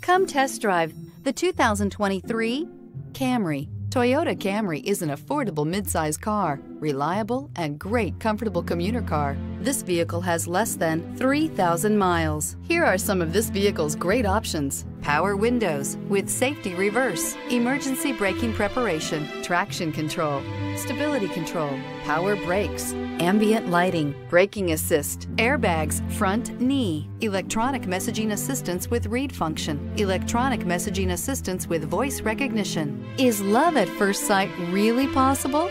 Come test drive the 2023 Camry. Toyota Camry is an affordable midsize car, reliable and great comfortable commuter car. This vehicle has less than 3,000 miles. Here are some of this vehicle's great options: power windows with safety reverse, emergency braking preparation, traction control, stability control, power brakes, ambient lighting, braking assist, airbags, front knee, electronic messaging assistance with read function, electronic messaging assistance with voice recognition. Is love at first sight really possible?